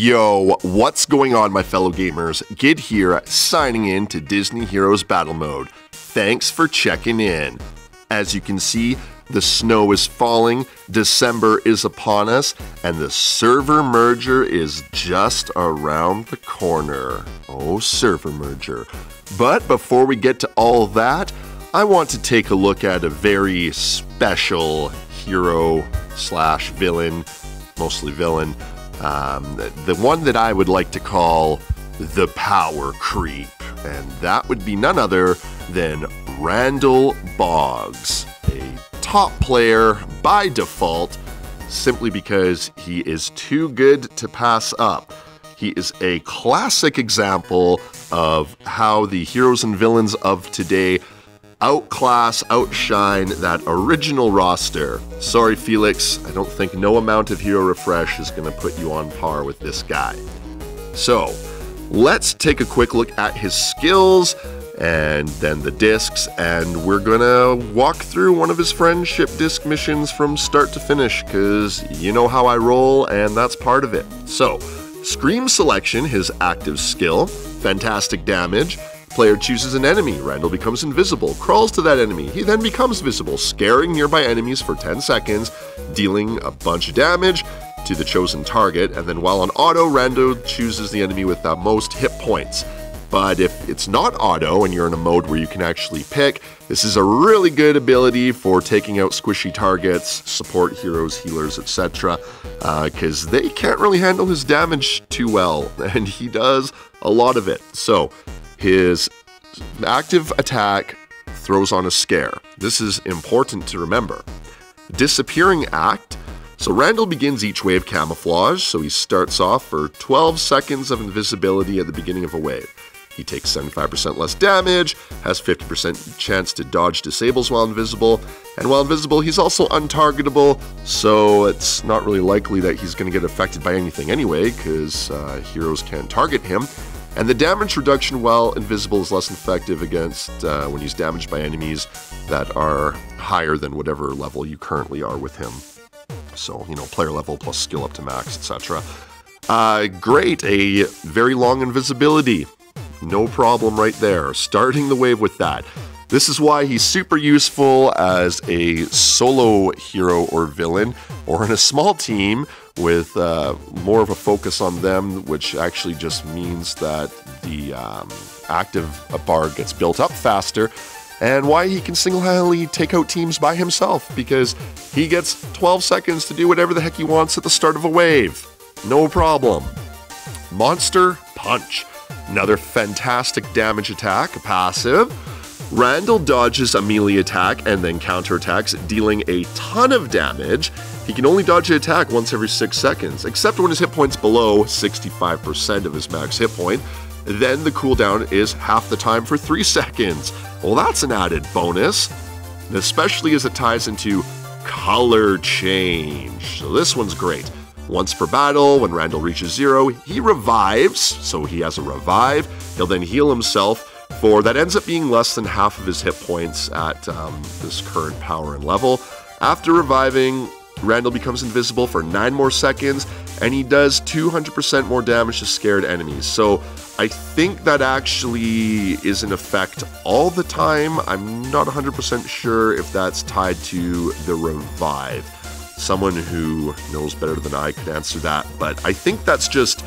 Yo, what's going on, my fellow gamers? Gid here, signing in to Disney Heroes Battle Mode. Thanks for checking in. As you can see, the snow is falling, December is upon us, and the server merger is just around the corner. Oh, server merger. But before we get to all that, I want to take a look at a very special hero slash villain, mostly villain, the one that I would like to call the Power Creep, and that would be none other than Randall Boggs, a top player by default, simply because he is too good to pass up. He is a classic example of how the heroes and villains of today outclass, outshine that original roster. Sorry, Felix, I don't think no amount of Hero Refresh is going to put you on par with this guy. So, let's take a quick look at his skills, and then the discs, and we're going to walk through one of his friendship disc missions from start to finish, because you know how I roll, and that's part of it. So, Scream Selection, his active skill, fantastic damage. Player chooses an enemy, Randall becomes invisible, crawls to that enemy, he then becomes visible, scaring nearby enemies for 10 seconds, dealing a bunch of damage to the chosen target, and then while on auto, Randall chooses the enemy with the most hit points. But if it's not auto and you're in a mode where you can actually pick, this is a really good ability for taking out squishy targets, support heroes, healers, etc. Because they can't really handle his damage too well, and he does a lot of it. So, his active attack throws on a scare. This is important to remember. Disappearing act. So Randall begins each wave camouflage, so he starts off for 12 seconds of invisibility at the beginning of a wave. He takes 75% less damage, has 50% chance to dodge disables while invisible, and while invisible he's also untargetable, so it's not really likely that he's going to get affected by anything anyway, because heroes can't target him. And the damage reduction while invisible is less effective against when he's damaged by enemies that are higher than whatever level you currently are with him. So, you know, player level plus skill up to max, etc. Great, a very long invisibility. No problem right there. Starting the wave with that. This is why he's super useful as a solo hero or villain, or in a small team, with more of a focus on them, which actually just means that the active bar gets built up faster, and why he can single-handedly take out teams by himself, because he gets 12 seconds to do whatever the heck he wants at the start of a wave. No problem. Monster Punch. Another fantastic damage attack, a passive. Randall dodges a melee attack and then counterattacks, dealing a ton of damage. He can only dodge an attack once every 6 seconds, except when his hit point's below 65% of his max hit point. Then the cooldown is half the time for 3 seconds. Well, that's an added bonus, especially as it ties into color change. So this one's great. Once per battle, when Randall reaches 0, he revives, so he has a revive. He'll then heal himself. For that ends up being less than half of his hit points at this current power and level. After reviving, Randall becomes invisible for 9 more seconds, and he does 200% more damage to scared enemies. So I think that actually is in effect all the time. I'm not 100% sure if that's tied to the revive. Someone who knows better than I could answer that, but I think that's just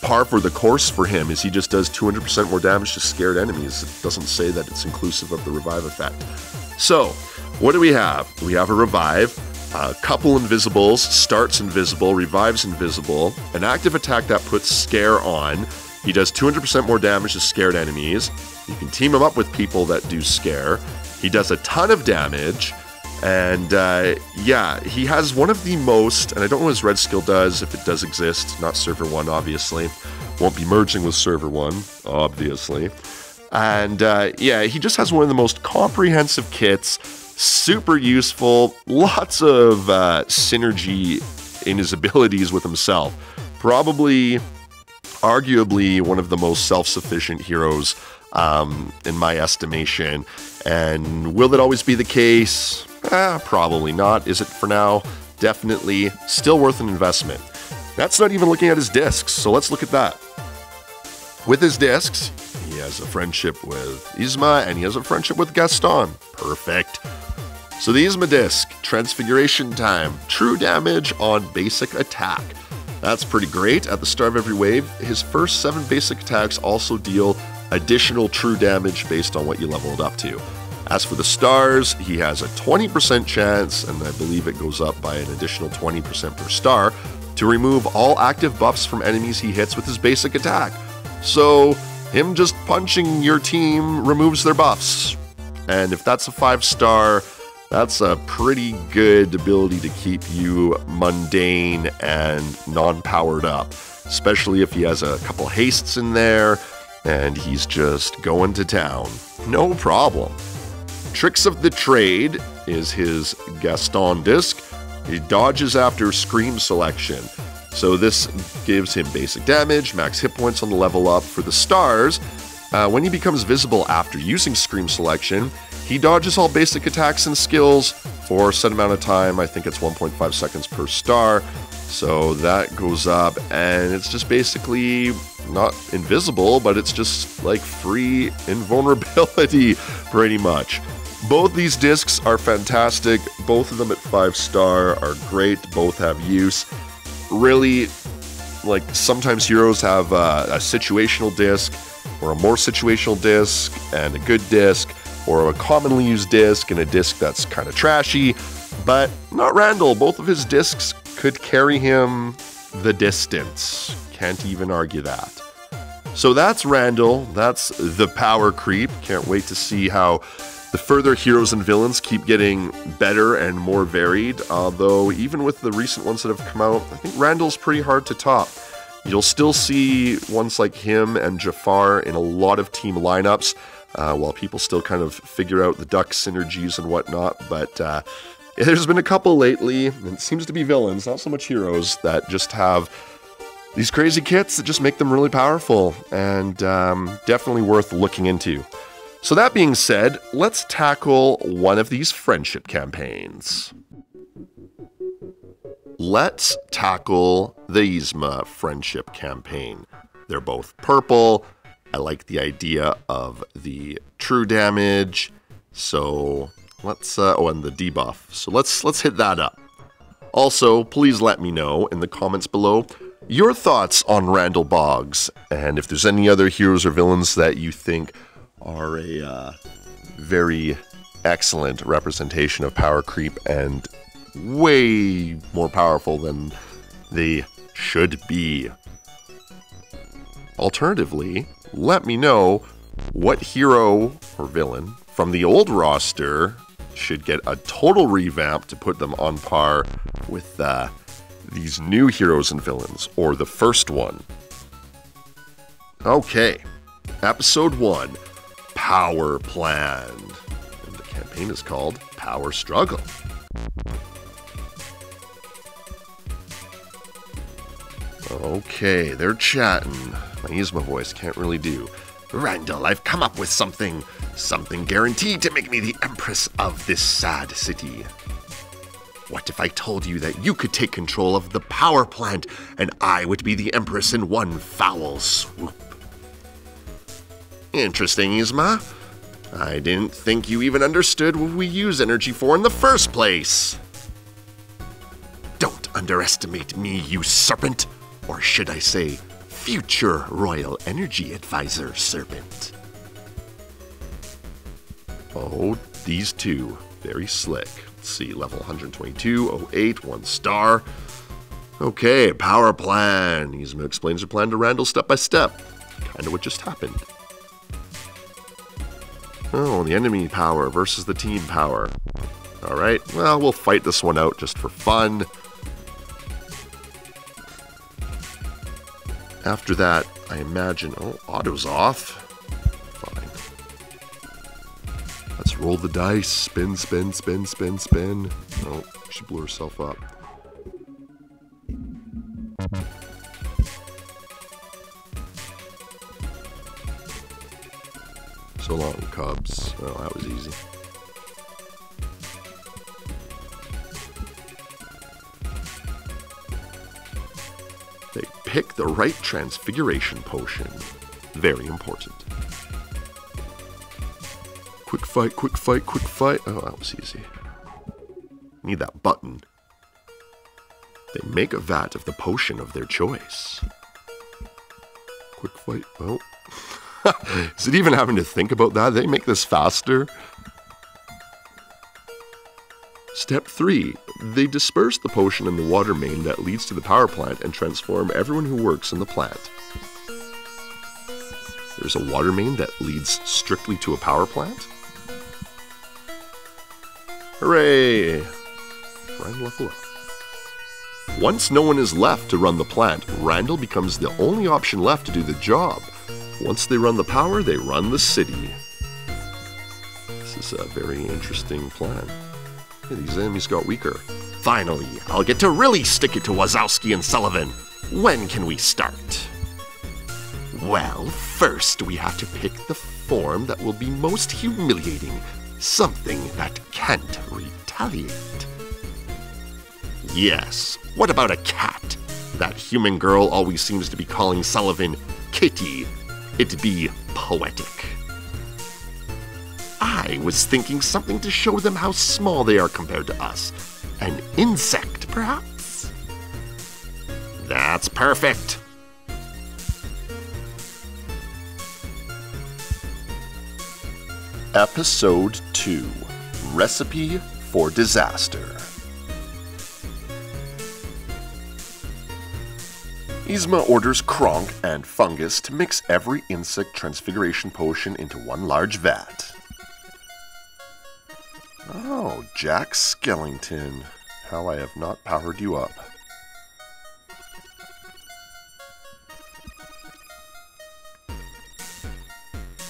par for the course for him, is he just does 200% more damage to scared enemies. It doesn't say that it's inclusive of the revive effect. So, what do we have? We have a revive, a couple invisibles, starts invisible, revives invisible, an active attack that puts scare on. He does 200% more damage to scared enemies. You can team him up with people that do scare. He does a ton of damage. And yeah, he has one of the most, and I don't know what his red skill does, if it does exist, not server 1 obviously, won't be merging with server 1 obviously, and yeah, he just has one of the most comprehensive kits, super useful, lots of synergy in his abilities with himself, probably, arguably one of the most self-sufficient heroes in my estimation, and will that always be the case? Probably not. Is it for now? Definitely. Still worth an investment. That's not even looking at his discs, so let's look at that. With his discs, he has a friendship with Yzma and he has a friendship with Gaston. Perfect. So the Yzma disc, Transfiguration Time, true damage on basic attack. That's pretty great. At the start of every wave, his first 7 basic attacks also deal additional true damage based on what you leveled up to. As for the stars, he has a 20% chance, and I believe it goes up by an additional 20% per star, to remove all active buffs from enemies he hits with his basic attack. So him just punching your team removes their buffs. And if that's a 5-star, that's a pretty good ability to keep you mundane and non-powered up, especially if he has a couple hastes in there and he's just going to town. No problem. Tricks of the Trade is his Gaston disc. He dodges after Scream Selection. So this gives him basic damage, max hit points on the level up. For the stars, when he becomes visible after using Scream Selection, he dodges all basic attacks and skills for a set amount of time. I think it's 1.5 seconds per star. So that goes up, and it's just basically not invisible, but it's just like free invulnerability pretty much. Both these discs are fantastic. Both of them at 5-star are great. Both have use. Really, like, sometimes heroes have a situational disc or a more situational disc and a good disc, or a commonly used disc and a disc that's kind of trashy, but not Randall. Both of his discs could carry him the distance. Can't even argue that. So that's Randall. That's the power creep. Can't wait to see how the further heroes and villains keep getting better and more varied, although even with the recent ones that have come out, I think Randall's pretty hard to top. You'll still see ones like him and Jafar in a lot of team lineups, while people still kind of figure out the duck synergies and whatnot, but there's been a couple lately, and it seems to be villains, not so much heroes, that just have these crazy kits that just make them really powerful, and definitely worth looking into. So that being said, let's tackle one of these friendship campaigns. Let's tackle the Yzma friendship campaign. They're both purple. I like the idea of the true damage, so let's, oh, and the debuff, so let's hit that up. Also, please let me know in the comments below your thoughts on Randall Boggs, and if there's any other heroes or villains that you think are a very excellent representation of power creep and way more powerful than they should be. Alternatively, let me know what hero or villain from the old roster should get a total revamp to put them on par with these new heroes and villains, or the first one. Okay, episode 1, Power Plant. And the campaign is called Power Struggle. Okay, they're chatting. My Yzma voice can't really do. Randall, I've come up with something. Something guaranteed to make me the empress of this sad city. What if I told you that you could take control of the power plant and I would be the empress in one foul swoop? Interesting, Yzma. I didn't think you even understood what we use energy for in the first place. Don't underestimate me, you serpent. Or should I say, future Royal Energy Advisor Serpent. Oh, these two. Very slick. Let's see, level 122, 08, 1-star. Okay, power plan. Yzma explains her plan to Randall step by step. Kinda what just happened. Oh, the enemy power versus the team power. Alright, well, we'll fight this one out just for fun. After that, I imagine... Oh, auto's off. Fine. Let's roll the dice. Spin, spin, spin, spin, spin. Oh, she blew herself up. So long, Cubs. Oh, that was easy. pick the right Transfiguration potion. Very important. Quick fight, quick fight, quick fight. Oh, that was easy. Need that button. They make a vat of the potion of their choice. Quick fight. Oh. Is it even having to think about that? They make this faster. Step 3. They disperse the potion in the water main that leads to the power plant and transform everyone who works in the plant. There's a water main that leads strictly to a power plant? Hooray! Randall level up. Once no one is left to run the plant, Randall becomes the only option left to do the job. Once they run the power, they run the city. This is a very interesting plan. Hey, these enemies got weaker. Finally, I'll get to really stick it to Wazowski and Sullivan. When can we start? Well, first we have to pick the form that will be most humiliating. Something that can't retaliate. Yes, what about a cat? That human girl always seems to be calling Sullivan Kitty. It'd be poetic. I was thinking something to show them how small they are compared to us. An insect, perhaps? That's perfect. Episode 2, Recipe for Disaster. Yzma orders Kronk and Fungus to mix every insect transfiguration potion into one large vat. Oh, Jack Skellington. How I have not powered you up.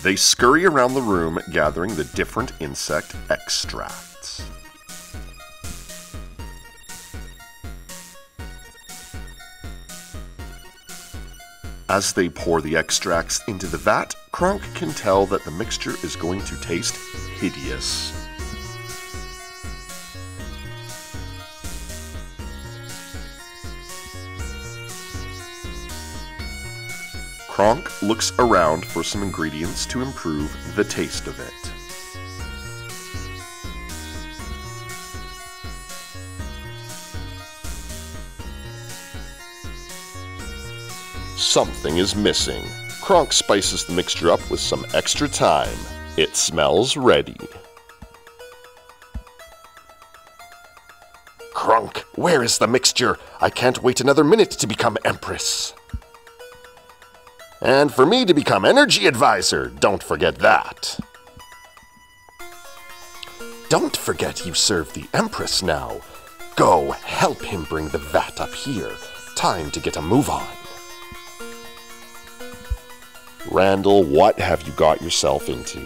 They scurry around the room, gathering the different insect extracts. As they pour the extracts into the vat, Kronk can tell that the mixture is going to taste hideous. Kronk looks around for some ingredients to improve the taste of it. Something is missing. Kronk spices the mixture up with some extra thyme. It smells ready. Kronk, where is the mixture? I can't wait another minute to become Empress. And for me to become energy advisor, don't forget that. Don't forget you serve the Empress now. Go help him bring the vat up here. Time to get a move on. Randall, what have you got yourself into?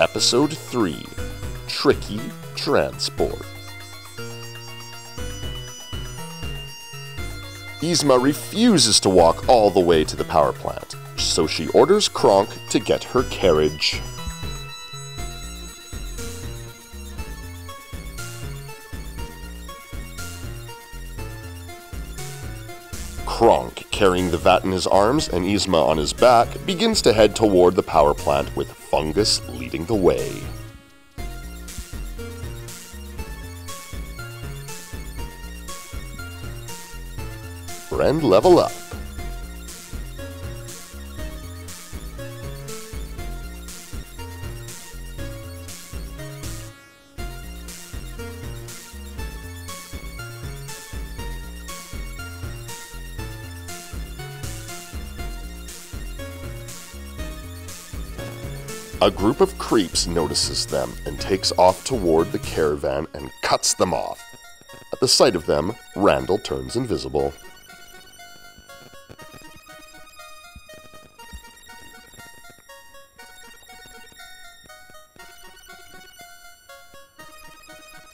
Episode 3, Tricky Transport. Yzma refuses to walk all the way to the power plant, so she orders Kronk to get her carriage. Kronk, carrying the vat in his arms and Yzma on his back, begins to head toward the power plant with Fungus leading the way. Friend level up. A group of creeps notices them and takes off toward the caravan and cuts them off. At the sight of them, Randall turns invisible.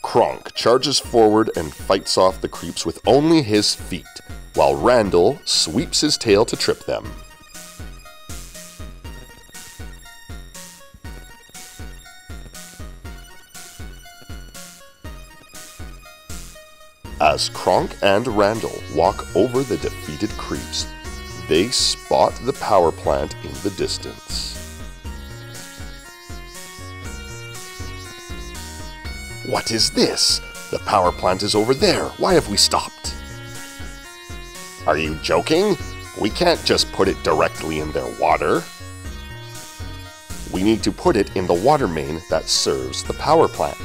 Kronk charges forward and fights off the creeps with only his feet, while Randall sweeps his tail to trip them. as Kronk and Randall walk over the defeated creeps. They spot the power plant in the distance. What is this? The power plant is over there. Why have we stopped? Are you joking? We can't just put it directly in their water. We need to put it in the water main that serves the power plant.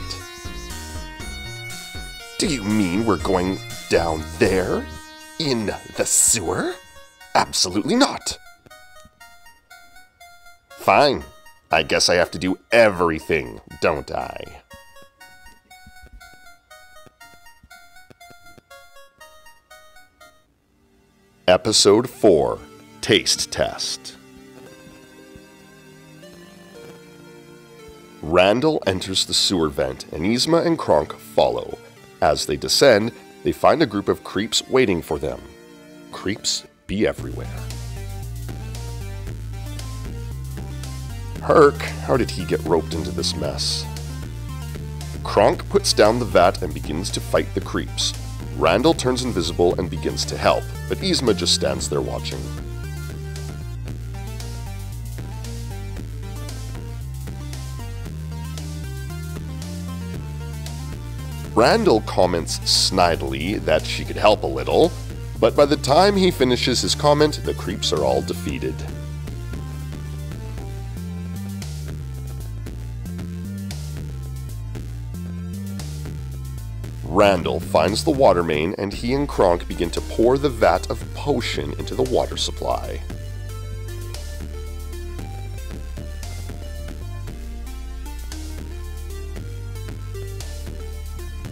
Do you mean we're going down there? In the sewer? Absolutely not! Fine. I guess I have to do everything, don't I? Episode 4, Taste Test. Randall enters the sewer vent, and Yzma and Kronk follow. As they descend, they find a group of creeps waiting for them. Creeps be everywhere. Herc, how did he get roped into this mess? Kronk puts down the vat and begins to fight the creeps. Randall turns invisible and begins to help, but Yzma just stands there watching. Randall comments snidely that she could help a little, but by the time he finishes his comment, the creeps are all defeated. Randall finds the water main, and he and Kronk begin to pour the vat of potion into the water supply.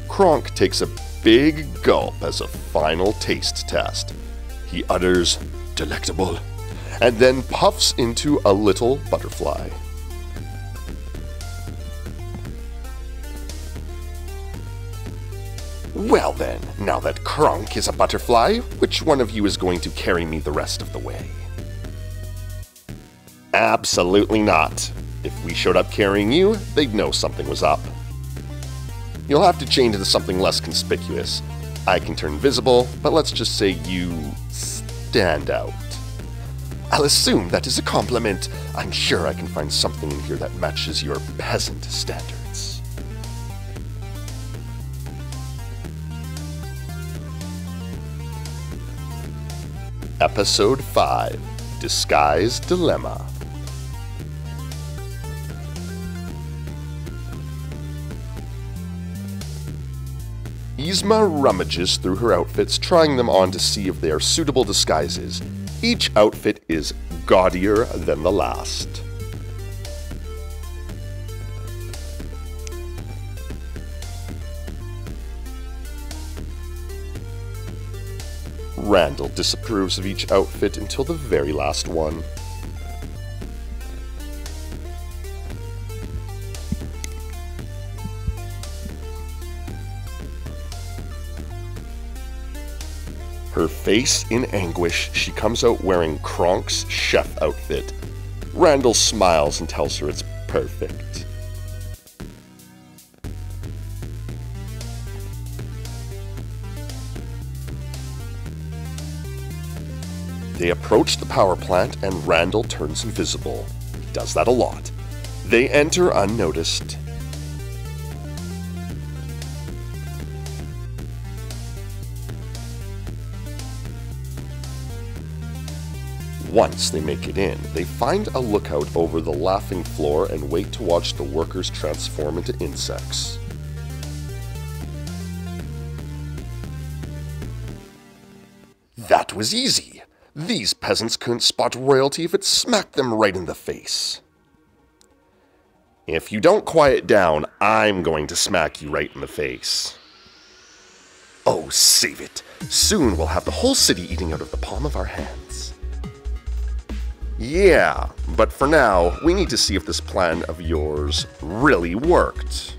Kronk takes a big gulp as a final taste test. He utters, "Delectable," and then puffs into a little butterfly. Well then, now that Kronk is a butterfly, which one of you is going to carry me the rest of the way? Absolutely not. If we showed up carrying you, they'd know something was up. You'll have to change into something less conspicuous. I can turn visible, but let's just say you stand out. I'll assume that is a compliment. I'm sure I can find something in here that matches your peasant standards. Episode 5, Disguised Dilemma. Yzma rummages through her outfits, trying them on to see if they are suitable disguises. Each outfit is gaudier than the last. Randall disapproves of each outfit until the very last one. Her face in anguish, she comes out wearing Kronk's chef outfit. Randall smiles and tells her it's perfect. They approach the power plant and Randall turns invisible. He does that a lot. They enter unnoticed. Once they make it in, they find a lookout over the laughing floor and wait to watch the workers transform into insects. That was easy! These peasants couldn't spot royalty if it smacked them right in the face. If you don't quiet down, I'm going to smack you right in the face. Oh, save it! Soon we'll have the whole city eating out of the palm of our hands. Yeah, but for now, we need to see if this plan of yours really worked.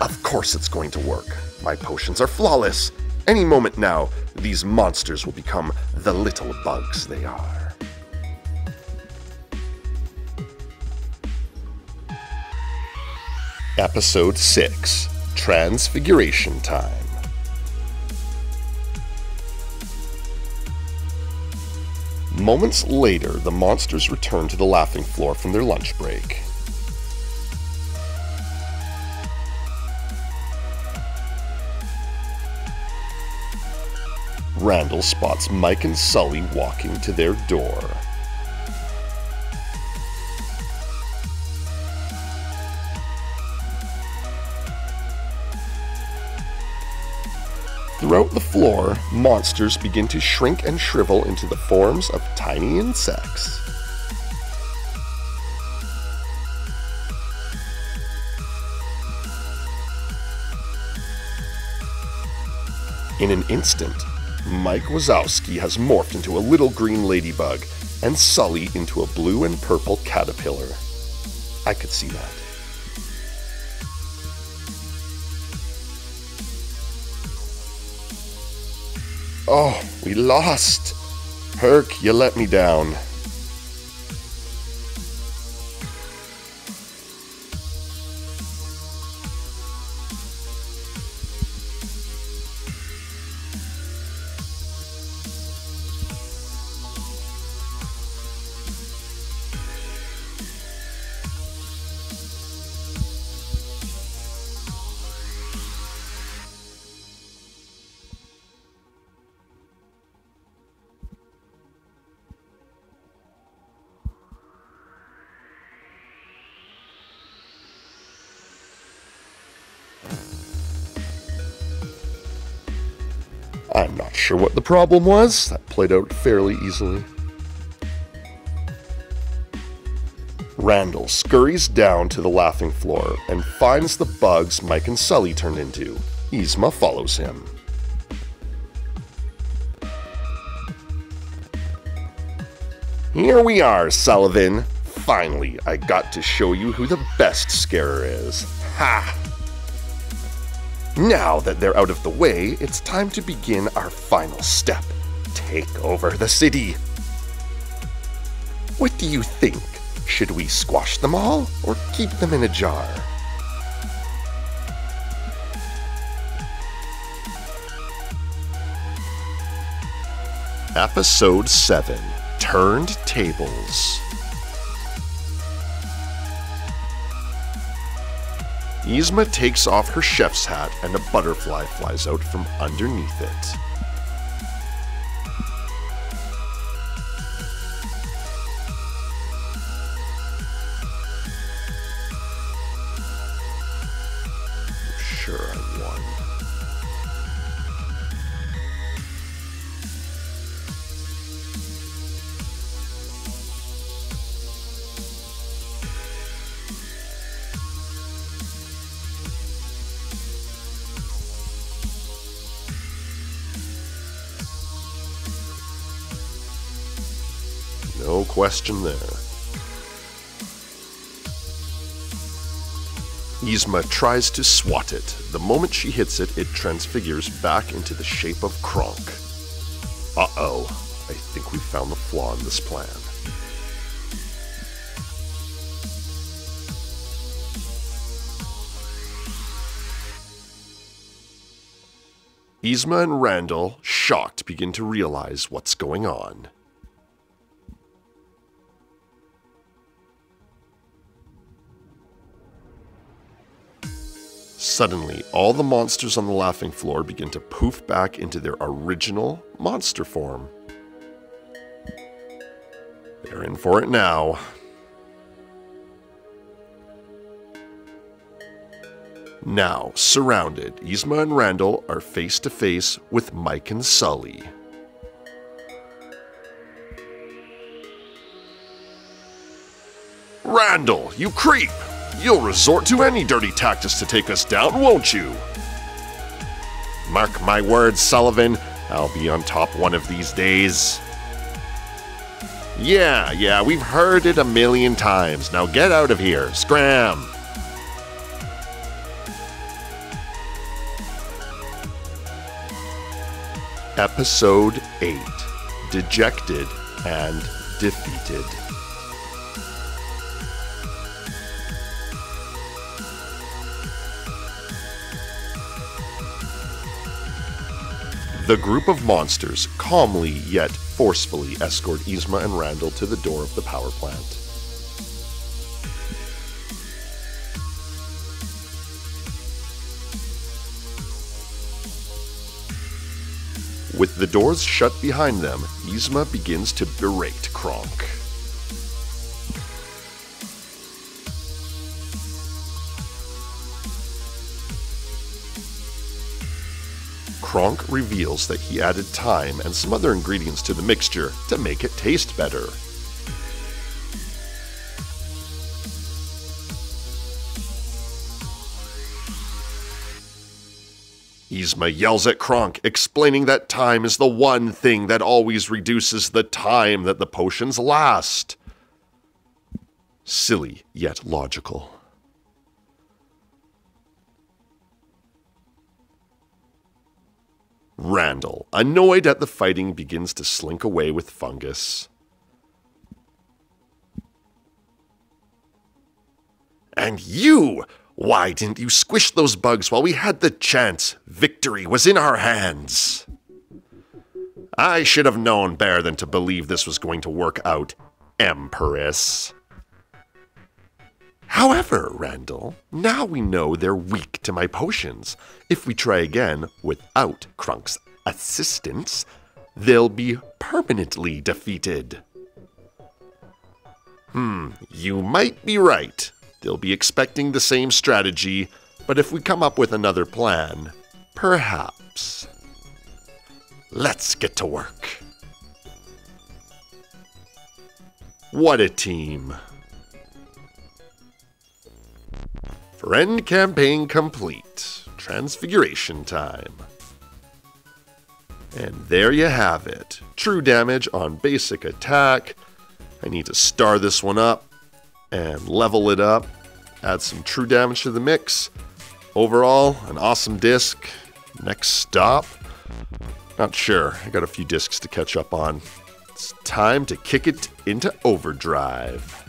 Of course it's going to work. My potions are flawless. Any moment now, these monsters will become the little bugs they are. Episode 6, Transfiguration Time. Moments later, the monsters return to the laughing floor from their lunch break. Randall spots Mike and Sully walking to their door. Throughout the floor, monsters begin to shrink and shrivel into the forms of tiny insects. In an instant, Mike Wazowski has morphed into a little green ladybug and Sully into a blue and purple caterpillar. I could see that. Oh, we lost! Herc, you let me down. I'm not sure what the problem was. That played out fairly easily. Randall scurries down to the laughing floor and finds the bugs Mike and Sully turned into. Yzma follows him. Here we are, Sullivan. Finally, I got to show you who the best scarer is. Ha! Now that they're out of the way, it's time to begin our final step. Take over the city. What do you think? Should we squash them all or keep them in a jar? Episode 7, Turned Tables. Yzma takes off her chef's hat and a butterfly flies out from underneath it. I'm sure I won. No question there. Yzma tries to swat it. The moment she hits it, it transfigures back into the shape of Kronk. Uh-oh, I think we found the flaw in this plan. Yzma and Randall, shocked, begin to realize what's going on. Suddenly, all the monsters on the laughing floor begin to poof back into their original monster form. They're in for it now. Now, surrounded, Yzma and Randall are face to face with Mike and Sully. Randall, you creep! You'll resort to any dirty tactics to take us down, won't you? Mark my words, Sullivan. I'll be on top one of these days. Yeah, we've heard it a million times. Now get out of here. Scram! Episode 8, Dejected and Defeated. The group of monsters calmly yet forcefully escort Yzma and Randall to the door of the power plant. With the doors shut behind them, Yzma begins to berate Kronk. Kronk reveals that he added thyme and some other ingredients to the mixture to make it taste better. Yzma yells at Kronk, explaining that thyme is the one thing that always reduces the time that the potions last. Silly, yet logical. Randall, annoyed at the fighting, begins to slink away with Fungus. And you! Why didn't you squish those bugs while we had the chance? Victory was in our hands. I should have known better than to believe this was going to work out, Empress. However, Randall, now we know they're weak to my potions. If we try again without Kronk's assistance, they'll be permanently defeated. You might be right. They'll be expecting the same strategy, but if we come up with another plan, perhaps. Let's get to work. What a team. Friend campaign complete. Transfiguration time. And there you have it. True damage on basic attack. I need to star this one up and level it up. Add some true damage to the mix. Overall, an awesome disc. Next stop. Not sure. I got a few discs to catch up on. It's time to kick it into overdrive.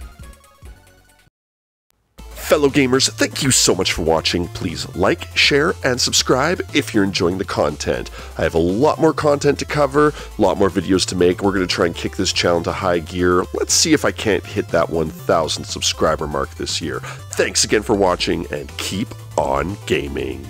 Fellow gamers, thank you so much for watching. Please like, share, and subscribe if you're enjoying the content. I have a lot more content to cover, a lot more videos to make. We're going to try and kick this channel to high gear. Let's see if I can't hit that 1,000 subscriber mark this year. Thanks again for watching, and keep on gaming.